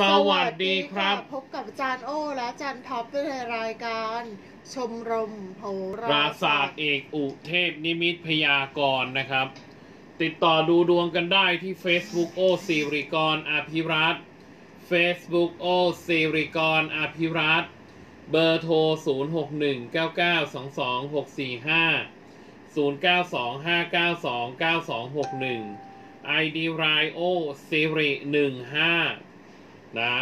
สวัสดีครับพบกับอาจารย์โอและอาจารย์ท็อปในรายการชมรมโหราศาสตร์เอกอุเทพนิมิตพยากรณ์นะครับติดต่อดูดวงกันได้ที่ Facebook โอศิริกรอภิรัตน์ Facebook โอศิริกรอภิรัตน์เบอร์โทร0619922645 0925929261 ID รายโอศิริ15นะ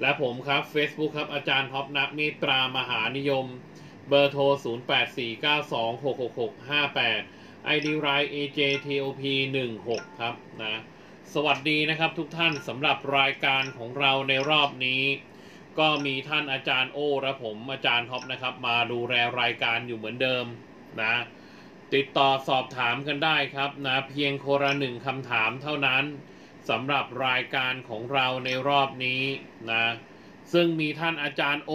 และผมครับ Facebook ครับอาจารย์ท็อปนักเมตตามหานิยมเบอร์โทร0849266658 ID ราย AJTOP16 ครับนะสวัสดีนะครับทุกท่านสำหรับรายการของเราในรอบนี้ก็มีท่านอาจารย์โอและผมอาจารย์ท็อปนะครับมาดูแลรายการอยู่เหมือนเดิมนะติดต่อสอบถามกันได้ครับนะเพียงคนละหนึ่งคำถามเท่านั้นสำหรับรายการของเราในรอบนี้นะซึ่งมีท่านอาจารย์โอ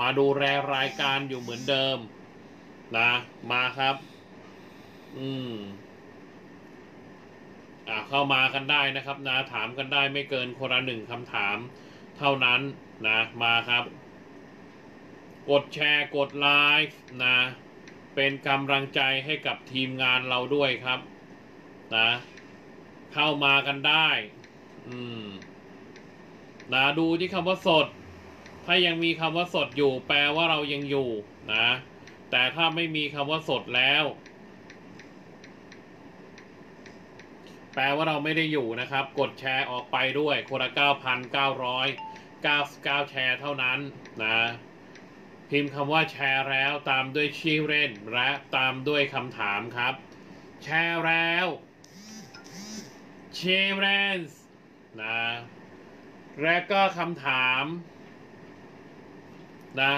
มาดูแลรายการอยู่เหมือนเดิมนะมาครับเข้ามากันได้นะครับนะถามกันได้ไม่เกินคนละหนึ่งคำถามเท่านั้นนะมาครับกดแชร์กดไลค์นะเป็นกำลังใจให้กับทีมงานเราด้วยครับนะเข้ามากันได้นะดูที่คำว่าสดถ้ายังมีคำว่าสดอยู่แปลว่าเรายังอยู่นะแต่ถ้าไม่มีคำว่าสดแล้วแปลว่าเราไม่ได้อยู่นะครับกดแชร์ออกไปด้วยคนละ 9,999 แชร์เท่านั้นนะพิมพ์คำว่าแชร์แล้วตามด้วยชื่อเล่นและตามด้วยคำถามครับแชร์แล้วเชฟแรนส์นะและก็คำถามนะ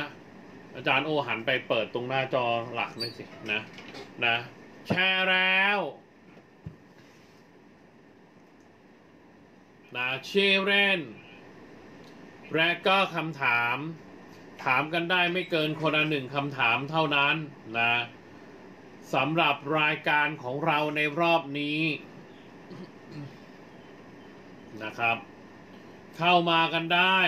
อาจารย์โอหันไปเปิดตรงหน้าจอหลักเลยสินะแชร์แล้วนะเชฟแรนส์และก็คำถามถามกันได้ไม่เกินคนละหนึ่งคำถามเท่านั้นนะสำหรับรายการของเราในรอบนี้นะครับเข้ามากันได้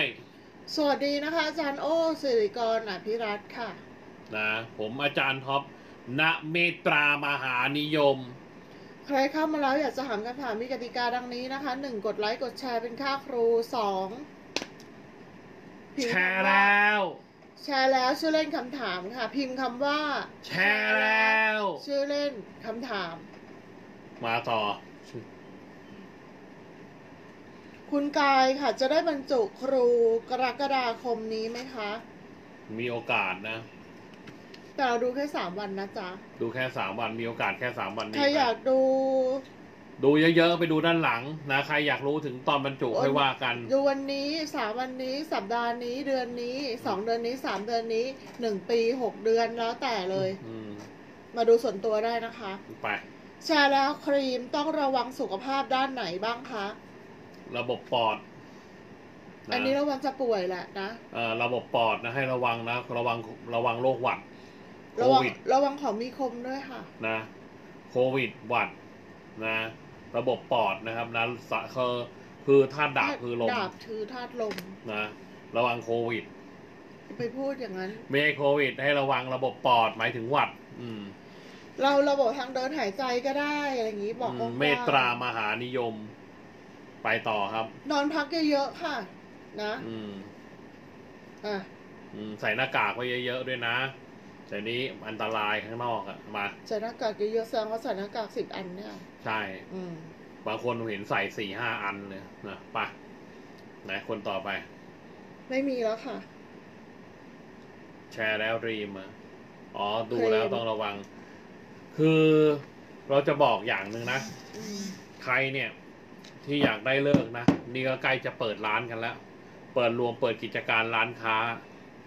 สวัสดีนะคะอาจารย์โอศิริกรอภิรัตน์ค่ะนะผมอาจารย์ท็อปณเมตตามหานิยมใครเข้ามาแล้วอยากจะถามคำถามมีกติกาดังนี้นะคะ1กดไลค์กดแชร์เป็นค่าครู2แชร์แล้วแชร์แล้วชื่อเล่นคำถามค่ะพิมพ์คำว่าแชร์แล้วชื่อเล่นคำถามมาต่อคุณกายค่ะจะได้บรรจุครูกรกฎาคมนี้ไหมคะมีโอกาสนะแต่เราดูแค่3วันนะจ๊ะดูแค่3วันมีโอกาสแค่3วันนี้ใครอยากดูเยอะๆไปดูด้านหลังนะใครอยากรู้ถึงตอนบรรจุค่อยว่ากันดูวันนี้3วันนี้สัปดาห์นี้เดือนนี้2เดือนนี้3เดือนนี้1ปี6เดือนแล้วแต่เลยมาดูส่วนตัวได้นะคะไปแชร์แล้วครีมต้องระวังสุขภาพด้านไหนบ้างคะระบบปอดอันนี้ระวังจะป่วยแหละนะระบบปอดนะให้ระวังนะระวังโรคหวัดโควิดระวังของมีคมด้วยค่ะนะโควิดหวัดนะระบบปอดนะครับนะคือธาตุดาบคือลมดาบคือธาตุลมนะระวังโควิดไปพูดอย่างนั้นไม่ใช่โควิดให้ระวังระบบปอดหมายถึงหวัดเราระบบทางเดินหายใจก็ได้อะไรอย่างนี้บอกเมตตามหานิยมไปต่อครับนอนพักเยอะๆค่ะนะใส่หน้ากากไว้เยอะๆด้วยนะแต่นี้อันตรายข้างนอกอะมาใส่หน้ากากเยอะๆแสดงว่าใส่หน้ากาก10อันเนี่ยใช่บางคนเห็นใส่4-5อันเลยนะไปไหนคนต่อไปไม่มีแล้วค่ะแชร์แล้วรีมอ๋อดูแล้วต้องระวังคือเราจะบอกอย่างหนึ่งนะใครเนี่ยที่อยากได้เลิกนะนี่ก็ใกล้จะเปิดร้านกันแล้วเปิดรวมเปิดกิจการร้านค้า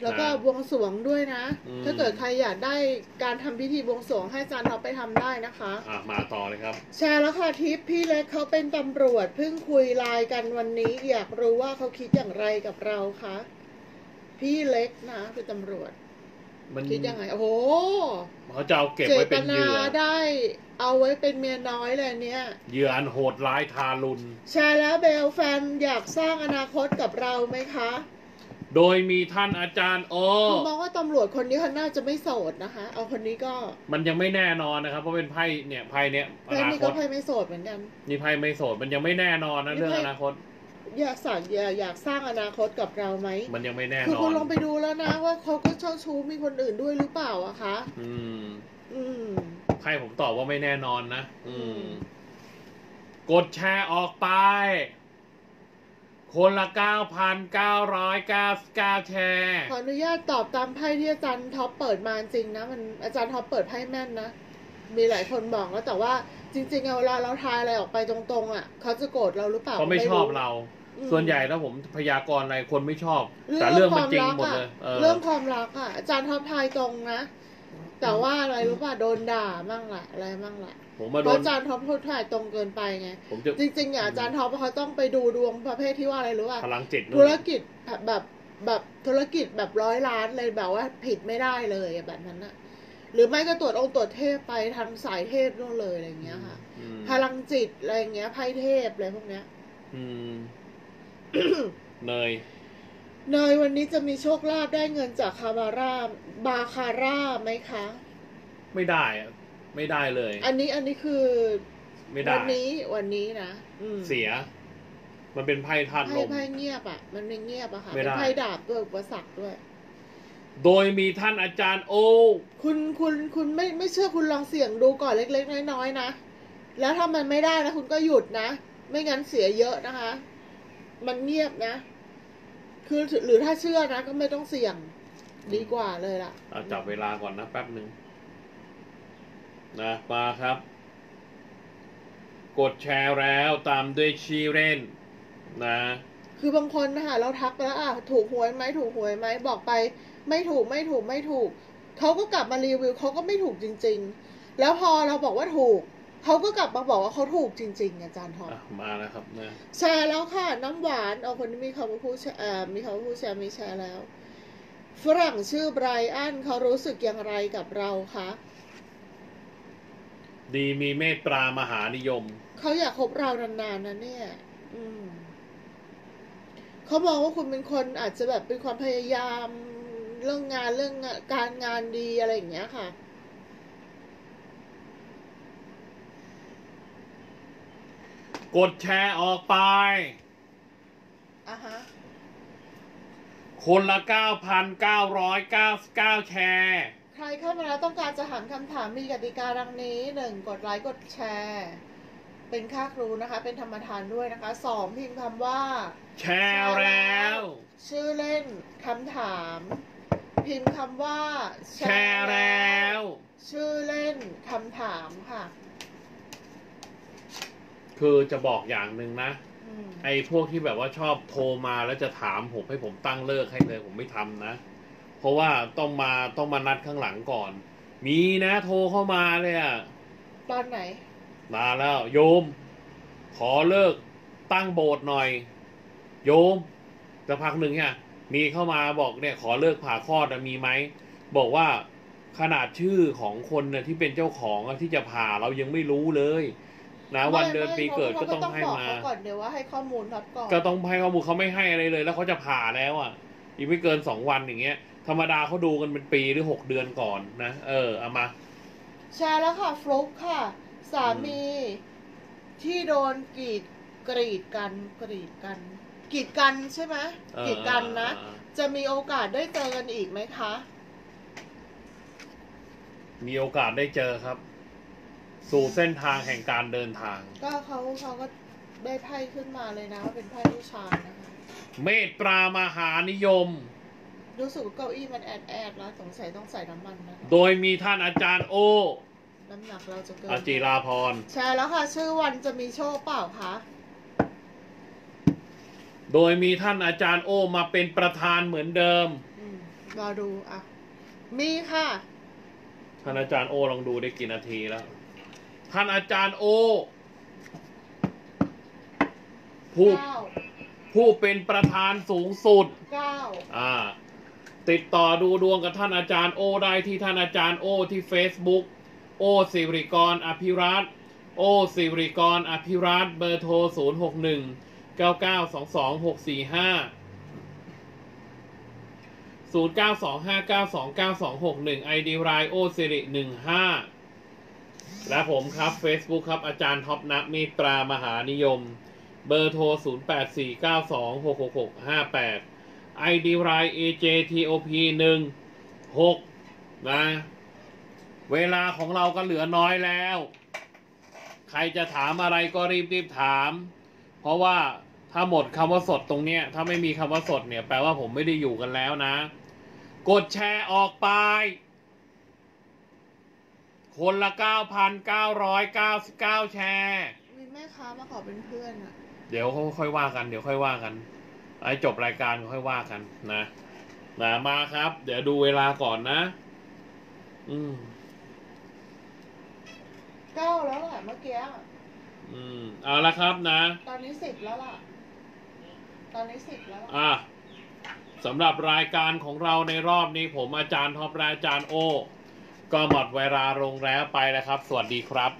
แล้วก็บวงสรวงด้วยนะถ้าเกิดใครอยากได้การทำพิธีบวงสรวงให้อาจารย์ท็อปไปทำได้นะคะมาต่อเลยครับแชร์แล้วค่ะทิพย์พี่เล็กเขาเป็นตำรวจเพิ่งคุยไลน์กันวันนี้อยากรู้ว่าเขาคิดอย่างไรกับเราคะพี่เล็กนะเป็นตำรวจ มันคิดยังไงโอ้โหเขาจะเอาเก็บไว้เป็นเหยื่อได้เอาไว้เป็นเมียน้อยเลยเนี่ยเหยื่ออันโหดร้ายทารุณแชร์แล้วเบลแฟนอยากสร้างอนาคตกับเราไหมคะโดยมีท่านอาจารย์โอมองว่าตำรวจคนนี้น่าจะไม่โสดนะคะเอาคนนี้ก็มันยังไม่แน่นอนนะครับเพราะเป็นไพ่เนี่ยไพ่เนี่ยอนาคตนี่ก็ไพ่ไม่โสดเหมือนกันนี่ไพ่ไม่โสดมันยังไม่แน่นอนนะเรื่องอนาคตอยากสร้างอนาคตกับเราไหมมันยังไม่แน่นอนคือคุณลองไปดูแล้วนะว่าเขาก็เจ้าชู้มีคนอื่นด้วยหรือเปล่าอะคะใครผมตอบว่าไม่แน่นอนนะกดแชร์ออกไปคนละ 9,999 แชร์ขออนุญาตตอบตามไพ่ที่อาจารย์ท็อปเปิดมาจริงนะมันอาจารย์ท็อปเปิดไพ่แม่นนะมีหลายคนบอกแล้วแต่ว่าจริงๆเวลาเราทายอะไรออกไปตรงๆอ่ะเขาจะโกรธเราหรือเปล่าเขาไม่ชอบเราส่วนใหญ่แล้วผมพยากรณ์อะไรคนไม่ชอบแต่เรื่องมันจริงหมดเลยเรื่องความรักอ่ะอาจารย์ท็อปทายตรงนะแต่ว่าอะไรรู้ป่ะโดนด่ามั่งละอะไรมั่งละเพราะอาจารย์ท็อปเขาถ่ายตรงเกินไปไงจริงๆอาจารย์ท็อปเขาต้องไปดูดวงประเภทที่ว่าอะไรรู้ป่ะพลังจิตธุรกิจแบบธุรกิจแบบร้อยล้านเลยแบบว่าผิดไม่ได้เลยแบบนั้นนะหรือไม่ก็ตรวจองค์ตรวจเทพไปทางสายเทพนู่นเลยอะไรเงี้ยค่ะพลังจิตอะไรเงี้ยไพ่เทพอะไรพวกเนี้ยเนยวันนี้จะมีโชคลาภได้เงินจากคาบาร่าบาคาร่าไหมคะไม่ได้ไม่ได้เลยอันนี้คือไม่ได้วันนี้นะเสียมันเป็นไพ่ธาตุลมไพ่เงียบอ่ะมันไม่เงียบอะค่ะไพ่ดาบด้วยอุปสรรคด้วยโดยมีท่านอาจารย์โอคุณไม่เชื่อคุณลองเสี่ยงดูก่อนเล็กๆน้อยๆนะแล้วถ้ามันไม่ได้นะคุณก็หยุดนะไม่งั้นเสียเยอะนะคะมันเงียบนะคือหรือถ้าเชื่อนะก็ไม่ต้องเสี่ยงดีกว่าเลยล่ะจับเวลาก่อนนะแป๊บหนึ่งนะมาครับกดแชร์แล้วตามด้วยชีเรนนะคือบางคนนะคะเราทักไปแล้วอ่ะถูกหวยไหมถูกหวยไหมบอกไปไม่ถูกเขาก็กลับมารีวิวเขาก็ไม่ถูกจริงๆแล้วพอเราบอกว่าถูกเขาก็กลับมาบอกว่าเขาถูกจริงๆอาจารย์ทองมาแล้วครับนะแชร์แล้วค่ะน้ำหวานเอาคนที่มีเขาพูดมีเขาพูดแชร์มีแชร์แล้วฝรั่งชื่อไบรอันเขารู้สึกอย่างไรกับเราคะดีมีเมตตามหานิยมเขาอยากคบเรานานๆนะเนี่ยเขามองว่าคุณเป็นคนอาจจะแบบเป็นความพยายามเรื่องการงานดีอะไรอย่างเงี้ยค่ะกดแชร์ออกไปคนละ 9,999 แชร์ใครเข้ามาแล้วต้องการจะหันคำถามมีกติกาดังนี้ 1. กดไลค์กดแชร์เป็นค่าครูนะคะเป็นธรรมทานด้วยนะคะ 2. พิมพ์คำว่าแชร์แล้วชื่อเล่นคำถามพิมพ์คำว่าแชร์แล้วชื่อเล่นคำถามค่ะคือจะบอกอย่างหนึ่งนะไอ้พวกที่แบบว่าชอบโทรมาแล้วจะถามผมให้ผมตั้งเลิกให้เลยผมไม่ทำนะเพราะว่าต้องมานัดข้างหลังก่อนมีนะโทรเข้ามาเลยอะตอนไหนมาแล้วโยมขอเลิกตั้งโบสถ์หน่อยโยมสักพักหนึ่งเนี่ยมีเข้ามาบอกเนี่ยขอเลิกผ่าคลอดมีไหมบอกว่าขนาดชื่อของคนนะที่เป็นเจ้าของที่จะผ่าเรายังไม่รู้เลยนะวันเดือนปีเกิดก็ต้องให้มาก่อนเดี๋ยวว่าให้ข้อมูลรับก่อนก็ต้องให้ข้อมูลเขาไม่ให้อะไรเลยแล้วเขาจะผ่าแล้วอ่ะอีกไม่เกิน2วันอย่างเงี้ยธรรมดาเขาดูกันเป็นปีหรือ6เดือนก่อนนะเอามาแชร์แล้วค่ะฟลุ๊กค่ะสามีที่โดนกีดกันใช่ไหมกีดกันนะจะมีโอกาสได้เจอกันอีกไหมคะมีโอกาสได้เจอครับสู่เส้นทางแห่งการเดินทางก็เขาก็ได้ไพ่ขึ้นมาเลยนะว่าเป็นไพ่ผู้ชายนะคะเมตตามหานิยมรู้สึกเก้าอี้มันแอดแล้วสงสัยต้องใส่น้ำมันนะโดยมีท่านอาจารย์โอน้ำหนักเราจะเกินอาจิราพรใช่แล้วค่ะชื่อวันจะมีโชคเปล่าคะโดยมีท่านอาจารย์โอมาเป็นประธานเหมือนเดิมรอดูอ่ะมีค่ะท่านอาจารย์โอลองดูได้กี่นาทีแล้วท่านอาจารย์โอผู้เป็นประธานสูงสุด9 ติดต่อดูดวงกับท่านอาจารย์โอได้ที่ท่านอาจารย์โอที่ Facebook โอศิริกรอภิรัตน์โอศิริกรอภิรัตน์เบอร์โทร0619922645 0925929261 ID รายโอศิริ15และผมครับ Facebook ครับอาจารย์ท็อปนักมีตรามหานิยมเบอร์โทร0849266658ID ราย AJTOP16 นะเวลาของเราก็เหลือน้อยแล้วใครจะถามอะไรก็รีบถามเพราะว่าถ้าหมดคำว่าสดตรงเนี้ยถ้าไม่มีคำว่าสดเนี่ยแปลว่าผมไม่ได้อยู่กันแล้วนะกดแชร์ออกไปคนละ 9,999 แชร์มีแม่ค้ามาขอเป็นเพื่อนอะเดี๋ยวค่อยว่ากันไอ้จบรายการค่อยว่ากันนะมาครับเดี๋ยวดูเวลาก่อนนะเก้าแล้วแหละเมื่อกี้เอาละครับนะตอนนี้10แล้วล่ะสำหรับรายการของเราในรอบนี้ผมอาจารย์ท็อปและอาจารย์โอก็หมดเวลาลงแล้วไปนะครับสวัสดีครับ